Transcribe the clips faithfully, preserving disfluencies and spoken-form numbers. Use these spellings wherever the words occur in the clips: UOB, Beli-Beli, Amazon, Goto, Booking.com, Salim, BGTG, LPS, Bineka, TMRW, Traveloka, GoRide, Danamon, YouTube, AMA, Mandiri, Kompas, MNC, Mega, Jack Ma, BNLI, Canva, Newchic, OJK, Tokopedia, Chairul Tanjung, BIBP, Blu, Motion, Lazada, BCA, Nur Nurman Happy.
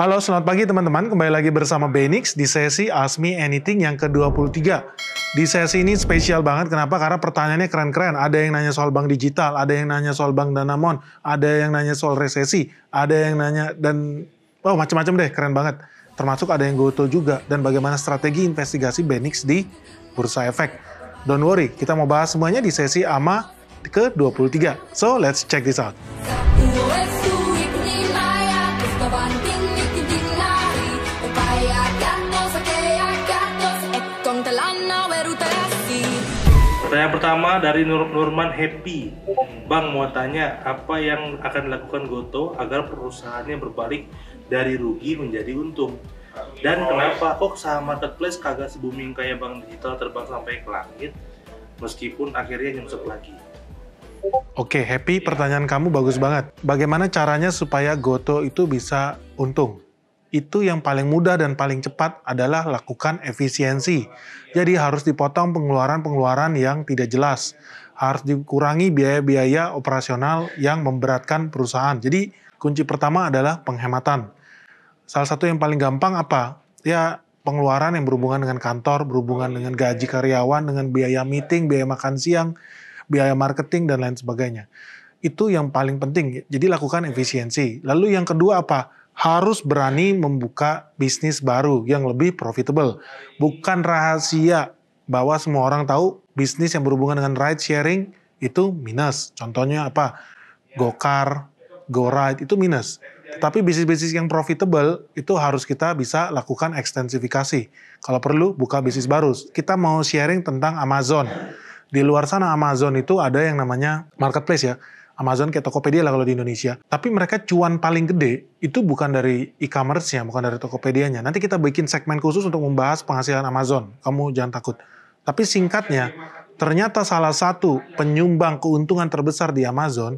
Halo, selamat pagi teman-teman. Kembali lagi bersama Bennix di sesi Ask Me Anything yang ke dua puluh tiga. Di sesi ini spesial banget. Kenapa? Karena pertanyaannya keren-keren. Ada yang nanya soal bank digital, ada yang nanya soal bank Danamon, ada yang nanya soal resesi, ada yang nanya dan oh macam-macam deh, keren banget. Termasuk ada yang Goto juga dan bagaimana strategi investigasi Bennix di bursa efek. Don't worry, kita mau bahas semuanya di sesi A M A ke dua puluh tiga. So, let's check this out. Pertanyaan pertama dari Nur Nurman Happy. Bang, mau tanya apa yang akan dilakukan Goto agar perusahaannya berbalik dari rugi menjadi untung? Dan kenapa kok saham marketplace kagak se-booming kayak bank digital terbang sampai ke langit meskipun akhirnya nyungsep lagi? Oke, Happy, pertanyaan kamu bagus banget. Bagaimana caranya supaya Goto itu bisa untung? Itu yang paling mudah dan paling cepat adalah lakukan efisiensi. Jadi harus dipotong pengeluaran-pengeluaran yang tidak jelas. Harus dikurangi biaya-biaya operasional yang memberatkan perusahaan. Jadi kunci pertama adalah penghematan. Salah satu yang paling gampang apa? Ya pengeluaran yang berhubungan dengan kantor, berhubungan dengan gaji karyawan, dengan biaya meeting, biaya makan siang, biaya marketing, dan lain sebagainya. Itu yang paling penting. Jadi lakukan efisiensi. Lalu yang kedua apa? Harus berani membuka bisnis baru yang lebih profitable. Bukan rahasia bahwa semua orang tahu bisnis yang berhubungan dengan ride sharing itu minus. Contohnya apa? Gokar, GoRide itu minus. Tetapi bisnis-bisnis yang profitable itu harus kita bisa lakukan ekstensifikasi. Kalau perlu buka bisnis baru. Kita mau sharing tentang Amazon. Di luar sana Amazon itu ada yang namanya marketplace ya. Amazon kayak Tokopedia lah kalau di Indonesia. Tapi mereka cuan paling gede itu bukan dari e-commerce-nya, bukan dari Tokopedia-nya. Nanti kita bikin segmen khusus untuk membahas penghasilan Amazon. Kamu jangan takut. Tapi singkatnya, ternyata salah satu penyumbang keuntungan terbesar di Amazon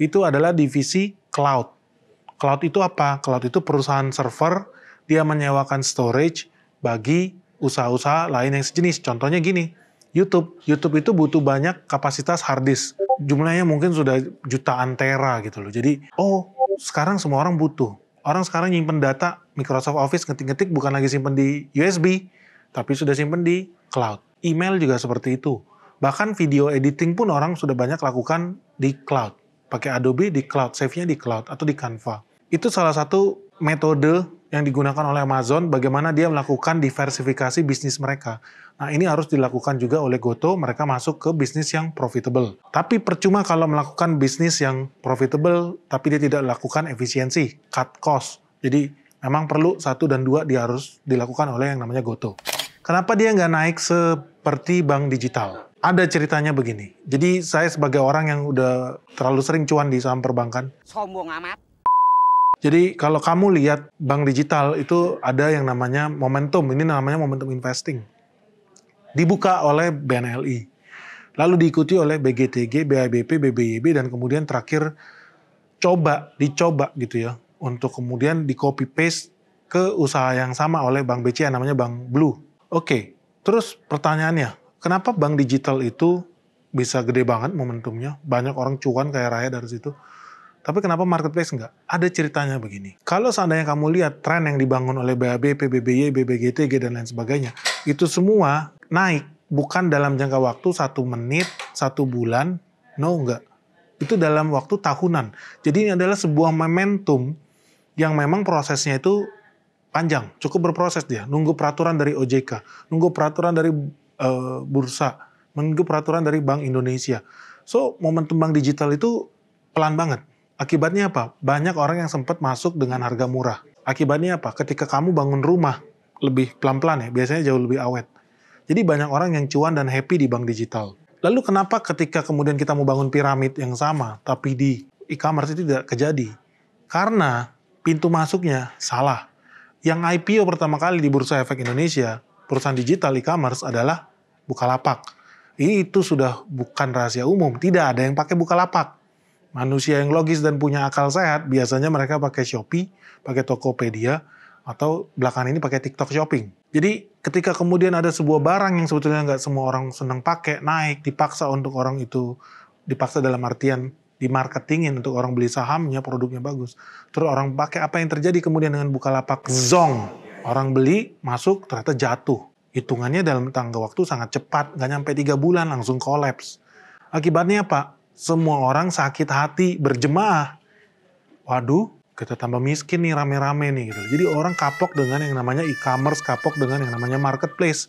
itu adalah divisi cloud. Cloud itu apa? Cloud itu perusahaan server, dia menyewakan storage bagi usaha-usaha lain yang sejenis. Contohnya gini, YouTube. YouTube itu butuh banyak kapasitas hard disk. Jumlahnya mungkin sudah jutaan tera gitu loh. Jadi, oh sekarang semua orang butuh. Orang sekarang nyimpen data Microsoft Office ngetik-ngetik bukan lagi simpen di U S B, tapi sudah simpen di cloud. Email juga seperti itu. Bahkan video editing pun orang sudah banyak lakukan di cloud. Pakai Adobe di cloud, save-nya di cloud atau di Canva. Itu salah satu metode yang digunakan oleh Amazon, bagaimana dia melakukan diversifikasi bisnis mereka. Nah ini harus dilakukan juga oleh Goto, mereka masuk ke bisnis yang profitable. Tapi percuma kalau melakukan bisnis yang profitable, tapi dia tidak lakukan efisiensi, cut cost. Jadi memang perlu satu dan dua dia harus dilakukan oleh yang namanya Goto. Kenapa dia nggak naik seperti bank digital? Ada ceritanya begini, jadi saya sebagai orang yang udah terlalu sering cuan di saham perbankan. Sombong amat. Jadi kalau kamu lihat bank digital itu ada yang namanya momentum, ini namanya momentum investing. Dibuka oleh B N L I, lalu diikuti oleh B G T G, B I B P, B B Y B, dan kemudian terakhir coba, dicoba gitu ya, untuk kemudian di copy paste ke usaha yang sama oleh bank B C A namanya bank Blu. Oke, terus pertanyaannya, kenapa bank digital itu bisa gede banget momentumnya, banyak orang cuan kayak raya dari situ. Tapi kenapa marketplace enggak? Ada ceritanya begini. Kalau seandainya kamu lihat tren yang dibangun oleh B A B P, B B Y B, B G T G, dan lain sebagainya, itu semua naik. Bukan dalam jangka waktu satu menit, satu bulan, no enggak. Itu dalam waktu tahunan. Jadi ini adalah sebuah momentum yang memang prosesnya itu panjang. Cukup berproses dia. Nunggu peraturan dari O J K, nunggu peraturan dari uh, bursa, nunggu peraturan dari Bank Indonesia. So, momentum bank digital itu pelan banget. Akibatnya apa? Banyak orang yang sempat masuk dengan harga murah. Akibatnya apa? Ketika kamu bangun rumah, lebih pelan-pelan ya, biasanya jauh lebih awet. Jadi banyak orang yang cuan dan happy di bank digital. Lalu kenapa ketika kemudian kita mau bangun piramid yang sama, tapi di e-commerce itu tidak terjadi? Karena pintu masuknya salah. Yang I P O pertama kali di Bursa Efek Indonesia, perusahaan digital e-commerce adalah Bukalapak. Itu sudah bukan rahasia umum, tidak ada yang pakai Bukalapak. Manusia yang logis dan punya akal sehat, biasanya mereka pakai Shopee, pakai Tokopedia, atau belakangan ini pakai TikTok Shopping. Jadi ketika kemudian ada sebuah barang yang sebetulnya nggak semua orang senang pakai, naik, dipaksa untuk orang itu, dipaksa dalam artian dimarketingin untuk orang beli sahamnya, produknya bagus. Terus orang pakai, apa yang terjadi kemudian dengan Bukalapak? Zong! Orang beli, masuk, ternyata jatuh. Hitungannya dalam tangga waktu sangat cepat, nggak nyampe tiga bulan langsung kolaps. Akibatnya apa? Semua orang sakit hati, berjemaah. Waduh, kita tambah miskin nih rame-rame nih. Gitu. Jadi orang kapok dengan yang namanya e-commerce, kapok dengan yang namanya marketplace.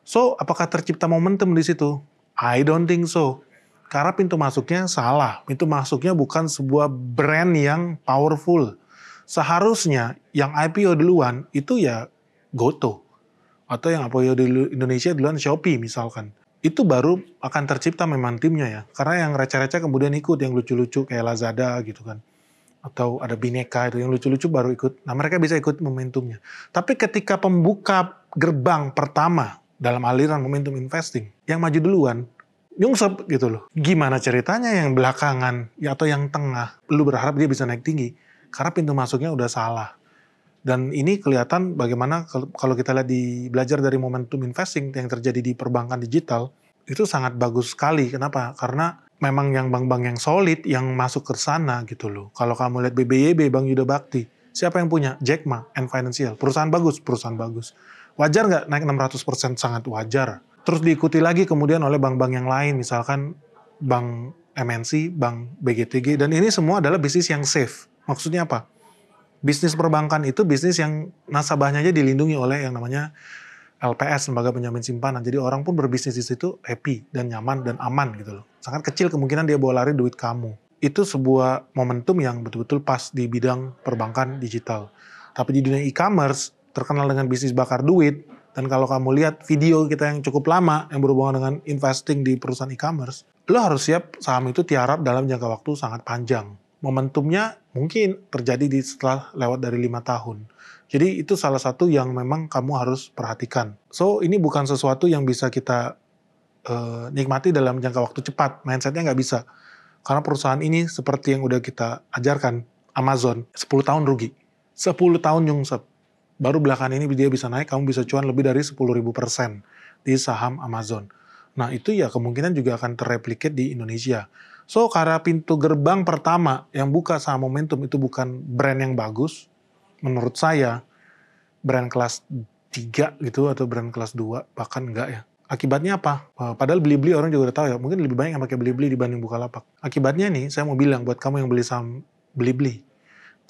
So, apakah tercipta momentum di situ? I don't think so. Karena pintu masuknya salah. Pintu masuknya bukan sebuah brand yang powerful. Seharusnya yang I P O duluan itu ya Goto. Atau yang I P O di Indonesia duluan Shopee misalkan. Itu baru akan tercipta memang timnya ya. Karena yang receh-receh kemudian ikut, yang lucu-lucu kayak Lazada gitu kan. Atau ada Bineka itu yang lucu-lucu baru ikut. Nah mereka bisa ikut momentumnya. Tapi ketika pembuka gerbang pertama dalam aliran momentum investing, yang maju duluan, nyungsep gitu loh. Gimana ceritanya yang belakangan ya atau yang tengah, lu berharap dia bisa naik tinggi karena pintu masuknya udah salah. Dan ini kelihatan bagaimana kalau kita lihat di belajar dari momentum investing yang terjadi di perbankan digital, itu sangat bagus sekali. Kenapa? Karena memang yang bank-bank yang solid yang masuk ke sana gitu loh. Kalau kamu lihat B B Y B, Bang Yuda Bakti, siapa yang punya? Jack Ma and Financial. Perusahaan bagus, perusahaan bagus. Wajar nggak naik enam ratus persen? Sangat wajar. Terus diikuti lagi kemudian oleh bank-bank yang lain, misalkan bank M N C, bank B G T G, dan ini semua adalah bisnis yang safe. Maksudnya apa? Bisnis perbankan itu bisnis yang nasabahnya aja dilindungi oleh yang namanya L P S, lembaga penjamin simpanan. Jadi orang pun berbisnis di situ happy dan nyaman dan aman gitu loh. Sangat kecil kemungkinan dia bawa lari duit kamu. Itu sebuah momentum yang betul-betul pas di bidang perbankan digital. Tapi di dunia e-commerce terkenal dengan bisnis bakar duit. Dan kalau kamu lihat video kita yang cukup lama yang berhubungan dengan investing di perusahaan e-commerce, lo harus siap saham itu tiarap dalam jangka waktu sangat panjang. Momentumnya mungkin terjadi di setelah lewat dari lima tahun. Jadi itu salah satu yang memang kamu harus perhatikan. So ini bukan sesuatu yang bisa kita eh, nikmati dalam jangka waktu cepat. Mindsetnya nggak bisa. Karena perusahaan ini seperti yang udah kita ajarkan, Amazon sepuluh tahun rugi, sepuluh tahun nyungsep. Baru belakangan ini dia bisa naik, kamu bisa cuan lebih dari sepuluh ribu persen di saham Amazon. Nah itu ya kemungkinan juga akan terreplicate di Indonesia. So karena pintu gerbang pertama yang buka saham momentum itu bukan brand yang bagus, menurut saya brand kelas tiga gitu atau brand kelas dua, bahkan enggak ya. Akibatnya apa? Padahal Beli-Beli orang juga udah tahu ya, mungkin lebih banyak yang pakai Beli-Beli dibanding Bukalapak. Akibatnya nih saya mau bilang buat kamu yang beli saham Beli-Beli,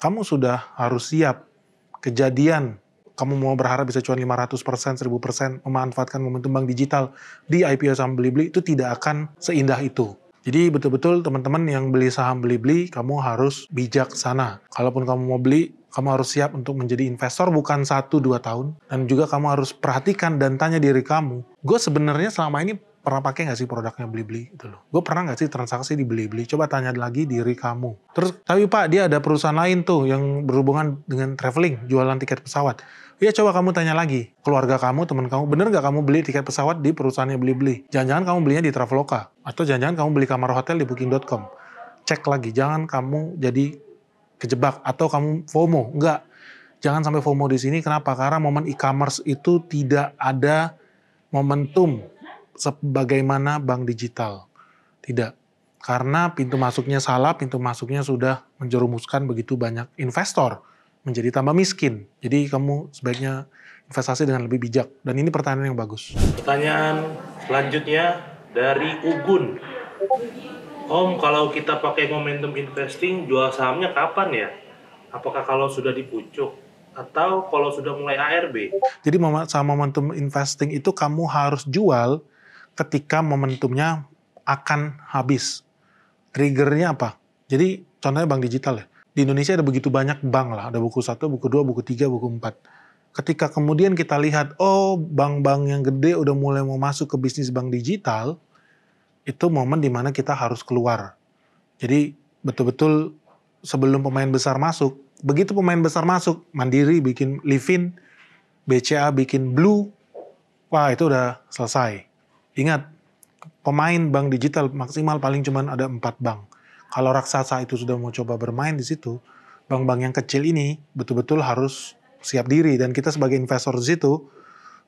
kamu sudah harus siap kejadian kamu mau berharap bisa cuan lima ratus persen, seribu persen, memanfaatkan momentum bank digital di I P O saham Beli-Beli itu tidak akan seindah itu. Jadi betul-betul teman-teman yang beli saham Beli-Beli, kamu harus bijaksana. Kalaupun kamu mau beli, kamu harus siap untuk menjadi investor bukan satu dua tahun. Dan juga kamu harus perhatikan dan tanya diri kamu, gue sebenarnya selama ini pernah pakai nggak sih produknya Beli-Beli? Gitu loh. Gue pernah nggak sih transaksi di Beli-Beli? Coba tanya lagi diri kamu. Terus, tapi Pak, dia ada perusahaan lain tuh yang berhubungan dengan traveling, jualan tiket pesawat. Ya coba kamu tanya lagi, keluarga kamu, teman kamu, bener gak kamu beli tiket pesawat di perusahaannya Beli-Beli? Jangan-jangan kamu belinya di Traveloka, atau jangan-jangan kamu beli kamar hotel di booking dot com. Cek lagi, jangan kamu jadi kejebak, atau kamu FOMO, enggak. Jangan sampai FOMO di sini, kenapa? Karena momen e-commerce itu tidak ada momentum sebagaimana bank digital. Tidak. Karena pintu masuknya salah, pintu masuknya sudah menjerumuskan begitu banyak investor menjadi tambah miskin. Jadi kamu sebaiknya investasi dengan lebih bijak. Dan ini pertanyaan yang bagus. Pertanyaan selanjutnya dari Ugun. Om, kalau kita pakai momentum investing, jual sahamnya kapan ya? Apakah kalau sudah di pucuk? Atau kalau sudah mulai A R B? Jadi saham momentum investing itu kamu harus jual ketika momentumnya akan habis. Triggernya apa? Jadi contohnya bank digital ya. Di Indonesia ada begitu banyak bank lah, ada buku satu, buku dua, buku tiga, buku empat. Ketika kemudian kita lihat, oh bank-bank yang gede udah mulai mau masuk ke bisnis bank digital, itu momen dimana kita harus keluar. Jadi betul-betul sebelum pemain besar masuk, begitu pemain besar masuk, Mandiri bikin Livin', B C A bikin Blu, wah itu udah selesai. Ingat, pemain bank digital maksimal paling cuma ada empat bank. Kalau raksasa itu sudah mau coba bermain di situ, bank-bank yang kecil ini betul-betul harus siap diri. Dan kita sebagai investor di situ,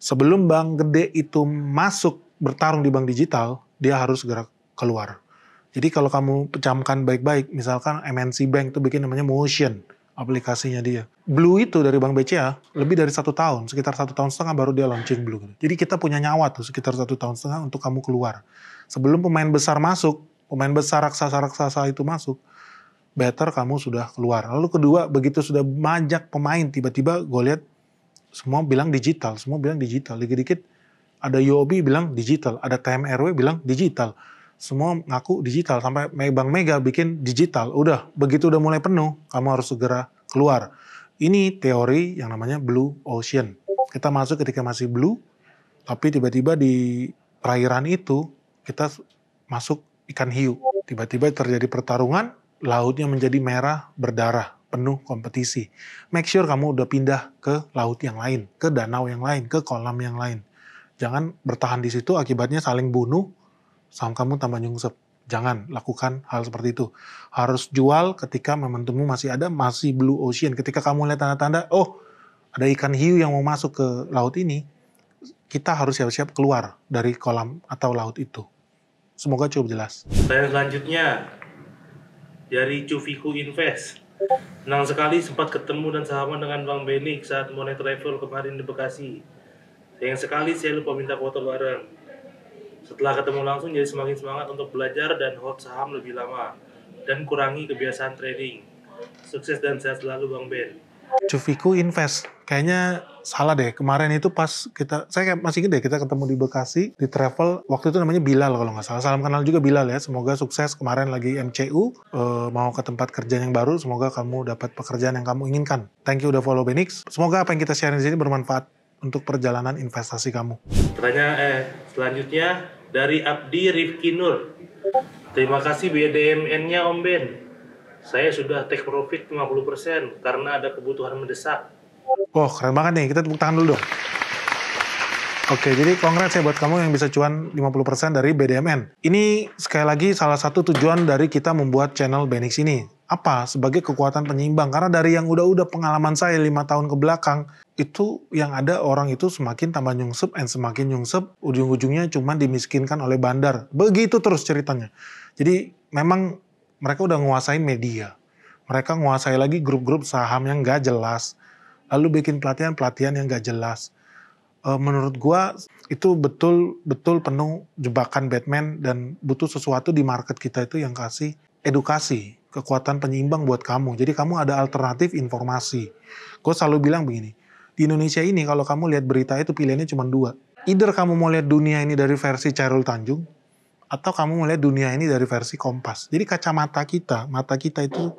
sebelum bank gede itu masuk bertarung di bank digital, dia harus gerak keluar. Jadi kalau kamu camkan baik-baik, misalkan M N C Bank itu bikin namanya Motion, aplikasinya dia. Blu itu dari Bank B C A lebih dari satu tahun, sekitar satu tahun setengah baru dia launching Blu. Jadi kita punya nyawa tuh sekitar satu tahun setengah untuk kamu keluar. Sebelum pemain besar masuk, pemain besar raksasa-raksasa itu masuk, better kamu sudah keluar. Lalu kedua, begitu sudah banyak pemain, tiba-tiba gue lihat semua bilang digital, semua bilang digital, dikit-dikit ada U O B bilang digital, ada T M R W bilang digital, semua ngaku digital, sampai Bank Mega bikin digital. Udah, begitu udah mulai penuh, kamu harus segera keluar. Ini teori yang namanya Blue Ocean. Kita masuk ketika masih blue, tapi tiba-tiba di perairan itu kita masuk ikan hiu. Tiba-tiba terjadi pertarungan, lautnya menjadi merah berdarah, penuh kompetisi. Make sure kamu udah pindah ke laut yang lain, ke danau yang lain, ke kolam yang lain. Jangan bertahan di situ, akibatnya saling bunuh, saham kamu tambah nyungsep. Jangan lakukan hal seperti itu. Harus jual ketika momentummu masih ada, masih blue ocean. Ketika kamu lihat tanda-tanda, oh ada ikan hiu yang mau masuk ke laut ini, kita harus siap-siap keluar dari kolam atau laut itu. Semoga cukup jelas. Saya selanjutnya dari Cuviku Invest. Senang sekali sempat ketemu dan sahaman dengan Bang Bennix saat Money Travel kemarin di Bekasi. Sayang sekali saya lupa minta foto bareng. Setelah ketemu langsung jadi semakin semangat untuk belajar dan hold saham lebih lama. Dan kurangi kebiasaan trading. Sukses dan sehat selalu Bang Ben. Cuviku Invest. Kayaknya salah deh. Kemarin itu pas kita, saya masih ingat deh kita ketemu di Bekasi, di travel. Waktu itu namanya Bilal kalau nggak salah. Salam kenal juga Bilal ya. Semoga sukses kemarin lagi M C U. E, mau ke tempat kerja yang baru. Semoga kamu dapat pekerjaan yang kamu inginkan. Thank you udah follow Bennix. Semoga apa yang kita share di sini bermanfaat untuk perjalanan investasi kamu. Pertanyaan eh, selanjutnya dari Abdi Rifki Nur. Terima kasih B D M N-nya Om Ben. Saya sudah take profit lima puluh persen karena ada kebutuhan mendesak. Wah, oh, keren banget nih. Kita tepuk tangan dulu dong. Oke, jadi congrats ya buat kamu yang bisa cuan lima puluh persen dari B D M N. Ini sekali lagi salah satu tujuan dari kita membuat channel Bennix ini. Apa? Sebagai kekuatan penyeimbang. Karena dari yang udah-udah pengalaman saya lima tahun ke belakang, itu yang ada orang itu semakin tambah nyungsep dan semakin nyungsep, ujung-ujungnya cuma dimiskinkan oleh bandar. Begitu terus ceritanya. Jadi memang mereka udah nguasain media. Mereka nguasai lagi grup-grup saham yang gak jelas. Lalu bikin pelatihan-pelatihan yang gak jelas. E, menurut gua itu betul-betul penuh jebakan Batman dan butuh sesuatu di market kita itu yang kasih edukasi. Kekuatan penyeimbang buat kamu. Jadi kamu ada alternatif informasi. Gua selalu bilang begini. Di Indonesia ini kalau kamu lihat berita itu pilihannya cuma dua. Either kamu mau lihat dunia ini dari versi Chairul Tanjung, atau kamu mau lihat dunia ini dari versi Kompas. Jadi kacamata kita, mata kita itu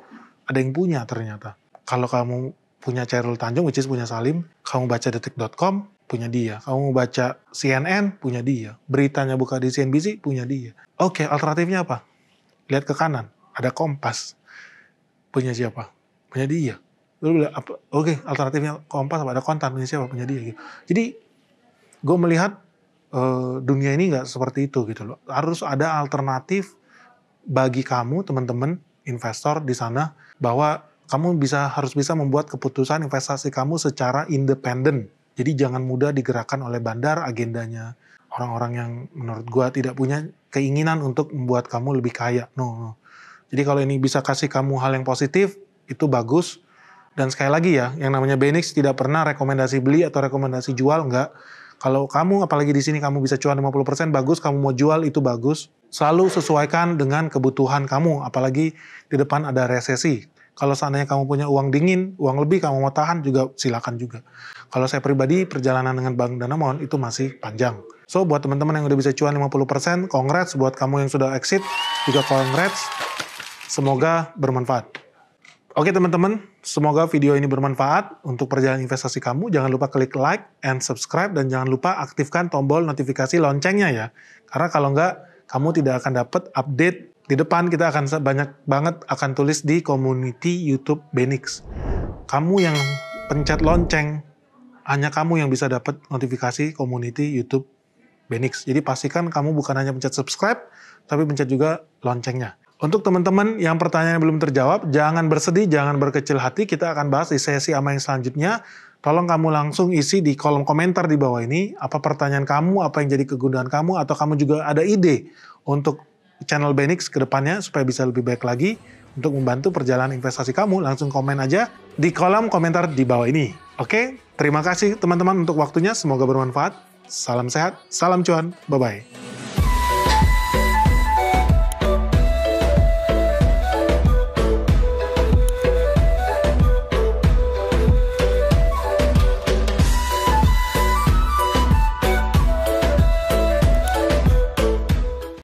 ada yang punya ternyata. Kalau kamu punya Chairul Tanjung, which is punya Salim, kamu baca detik dot com, punya dia. Kamu baca C N N, punya dia. Beritanya buka di C N B C, punya dia. Oke, alternatifnya apa? Lihat ke kanan, ada Kompas. Punya siapa? Punya dia. Lalu bilang, oke okay, alternatifnya Kompas apa ada konten, punya siapa, punya dia gitu. Jadi gue melihat e, dunia ini nggak seperti itu gitu loh. Harus ada alternatif bagi kamu teman-teman investor di sana, bahwa kamu bisa harus bisa membuat keputusan investasi kamu secara independen. Jadi jangan mudah digerakkan oleh bandar, agendanya orang-orang yang menurut gue tidak punya keinginan untuk membuat kamu lebih kaya. No, no. Jadi kalau ini bisa kasih kamu hal yang positif, itu bagus. Dan sekali lagi ya, yang namanya Bennix tidak pernah rekomendasi beli atau rekomendasi jual, enggak. Kalau kamu, apalagi di sini kamu bisa cuan lima puluh persen, bagus. Kamu mau jual, itu bagus. Selalu sesuaikan dengan kebutuhan kamu, apalagi di depan ada resesi. Kalau seandainya kamu punya uang dingin, uang lebih kamu mau tahan juga, silakan juga. Kalau saya pribadi, perjalanan dengan Bang Danamon itu masih panjang. So, buat teman-teman yang udah bisa cuan lima puluh persen, congrats. Buat kamu yang sudah exit, juga congrats. Semoga bermanfaat. Oke teman-teman, semoga video ini bermanfaat untuk perjalanan investasi kamu. Jangan lupa klik like and subscribe, dan jangan lupa aktifkan tombol notifikasi loncengnya ya. Karena kalau enggak, kamu tidak akan dapat update. Di depan kita akan banyak banget akan tulis di community YouTube Bennix. Kamu yang pencet lonceng, hanya kamu yang bisa dapat notifikasi community YouTube Bennix. Jadi pastikan kamu bukan hanya pencet subscribe, tapi pencet juga loncengnya. Untuk teman-teman yang pertanyaan belum terjawab, jangan bersedih, jangan berkecil hati. Kita akan bahas di sesi ama yang selanjutnya. Tolong kamu langsung isi di kolom komentar di bawah ini. Apa pertanyaan kamu, apa yang jadi kegundahan kamu, atau kamu juga ada ide untuk channel Bennix ke depannya supaya bisa lebih baik lagi untuk membantu perjalanan investasi kamu. Langsung komen aja di kolom komentar di bawah ini. Oke, terima kasih teman-teman untuk waktunya. Semoga bermanfaat. Salam sehat, salam cuan, bye-bye.